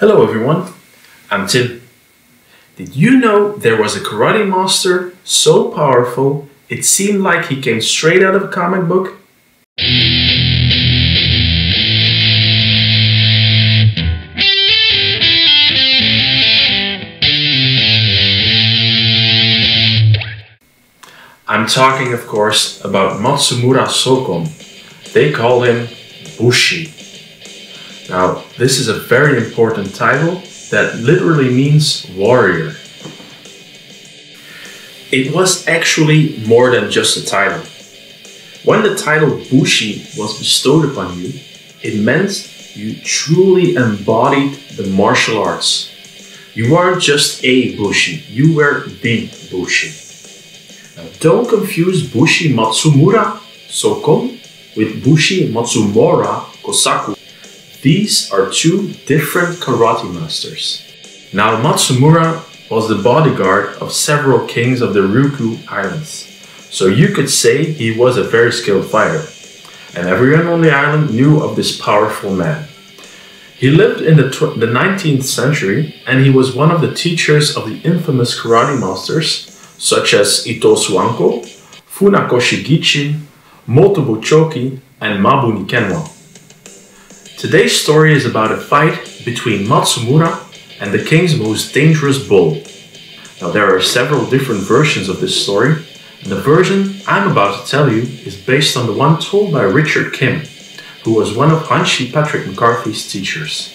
Hello everyone, I'm Tim. Did you know there was a karate master so powerful it seemed like he came straight out of a comic book? I'm talking, of course, about Matsumura Sokon. They call him Bushi. Now, this is a very important title that literally means warrior. It was actually more than just a title. When the title Bushi was bestowed upon you, it meant you truly embodied the martial arts. You weren't just a Bushi, you were the Bushi. Now, don't confuse Bushi Matsumura Sokon with Bushi Matsumura Kosaku. These are two different karate masters. Now, Matsumura was the bodyguard of several kings of the Ryukyu Islands, so you could say he was a very skilled fighter, and everyone on the island knew of this powerful man. He lived in the 19th century, and he was one of the teachers of the infamous karate masters such as Itosu Ankō, Funakoshi Gichin, Motobuchoki, and Mabuni Kenwa. Today's story is about a fight between Matsumura and the king's most dangerous bull. Now, there are several different versions of this story, and the version I'm about to tell you is based on the one told by Richard Kim, who was one of Hanshi Patrick McCarthy's teachers.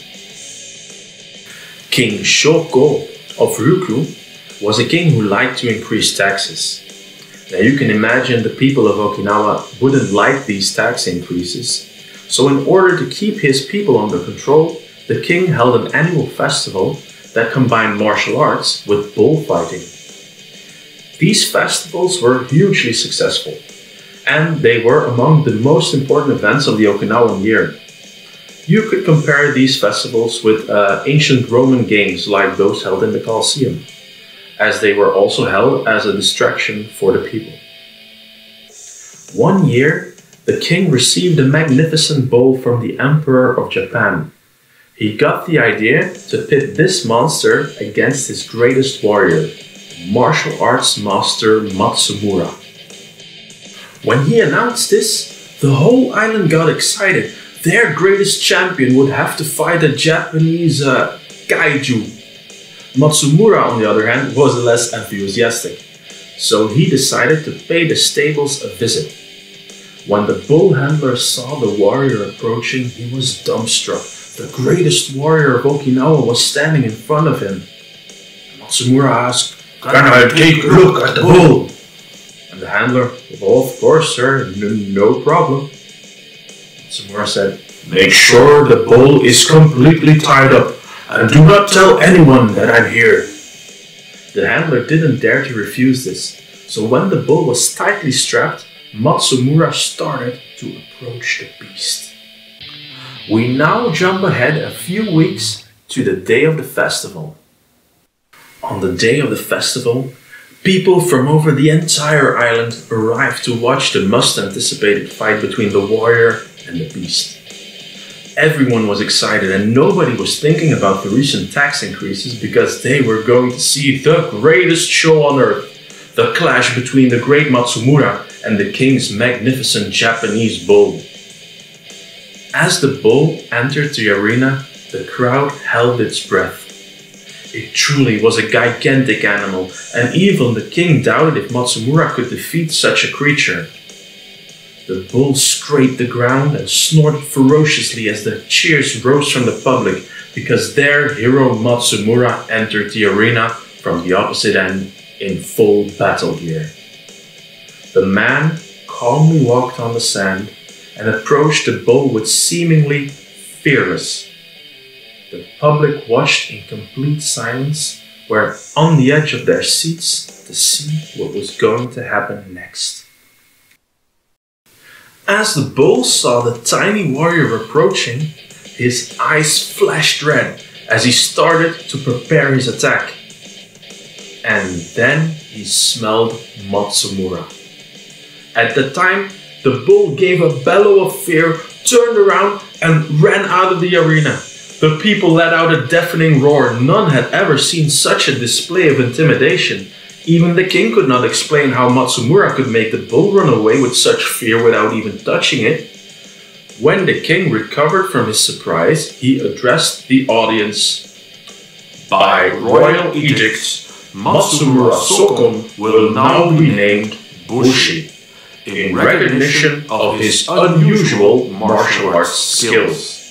King Shoko of Ryukyu was a king who liked to increase taxes. Now, you can imagine the people of Okinawa wouldn't like these tax increases. So in order to keep his people under control, the king held an annual festival that combined martial arts with bullfighting. These festivals were hugely successful, and they were among the most important events of the Okinawan year. You could compare these festivals with ancient Roman games like those held in the Colosseum, as they were also held as a distraction for the people. One year, the king received a magnificent bull from the Emperor of Japan. He got the idea to pit this monster against his greatest warrior, martial arts master Matsumura. When he announced this, the whole island got excited. Their greatest champion would have to fight a Japanese kaiju. Matsumura, on the other hand, was less enthusiastic, so he decided to pay the stables a visit. When the bull handler saw the warrior approaching, he was dumbstruck. The greatest warrior of Okinawa was standing in front of him. Matsumura asked, "Can I take a look at the bull?" And the handler, "Well, of course, sir, no problem." Matsumura said, "Make sure the bull is completely tied up, and do not tell anyone that I'm here." The handler didn't dare to refuse this, so when the bull was tightly strapped, Matsumura started to approach the beast. We now jump ahead a few weeks to the day of the festival. On the day of the festival, people from over the entire island arrived to watch the much-anticipated fight between the warrior and the beast. Everyone was excited and nobody was thinking about the recent tax increases because they were going to see the greatest show on earth, the clash between the great Matsumura and the king's magnificent Japanese bull. As the bull entered the arena, the crowd held its breath. It truly was a gigantic animal, and even the king doubted if Matsumura could defeat such a creature. The bull scraped the ground and snorted ferociously as the cheers rose from the public because their hero Matsumura entered the arena from the opposite end in full battle gear. The man calmly walked on the sand and approached the bull with seemingly fearless. The public watched in complete silence, where on the edge of their seats to see what was going to happen next. As the bull saw the tiny warrior approaching, his eyes flashed red as he started to prepare his attack. And then he smelled Matsumura. At the time, the bull gave a bellow of fear, turned around and ran out of the arena. The people let out a deafening roar. None had ever seen such a display of intimidation. Even the king could not explain how Matsumura could make the bull run away with such fear without even touching it. When the king recovered from his surprise, he addressed the audience. By royal edict, Matsumura Sokon will now be named Bushi, in recognition of his unusual martial arts skills.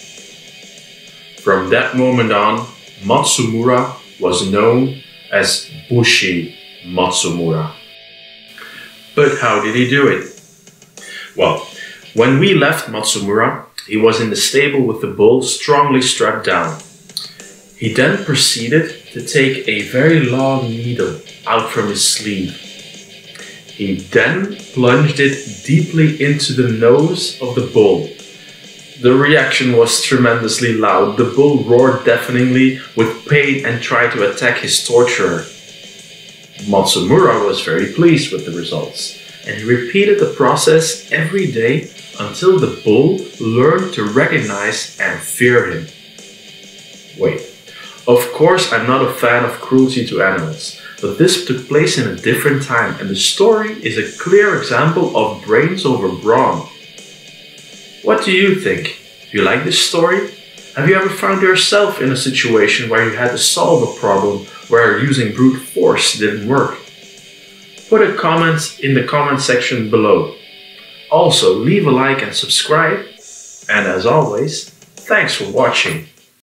From that moment on, Matsumura was known as Bushi Matsumura. But how did he do it? Well, when we left Matsumura, he was in the stable with the bull strongly strapped down. He then proceeded to take a very long needle out from his sleeve. He then plunged it deeply into the nose of the bull. The reaction was tremendously loud. The bull roared deafeningly with pain and tried to attack his torturer. Matsumura was very pleased with the results, and he repeated the process every day until the bull learned to recognize and fear him. Wait, of course I'm not a fan of cruelty to animals, but this took place in a different time, and the story is a clear example of brains over brawn. What do you think? Do you like this story? Have you ever found yourself in a situation where you had to solve a problem where using brute force didn't work? Put a comment in the comment section below. Also, leave a like and subscribe. And as always, thanks for watching.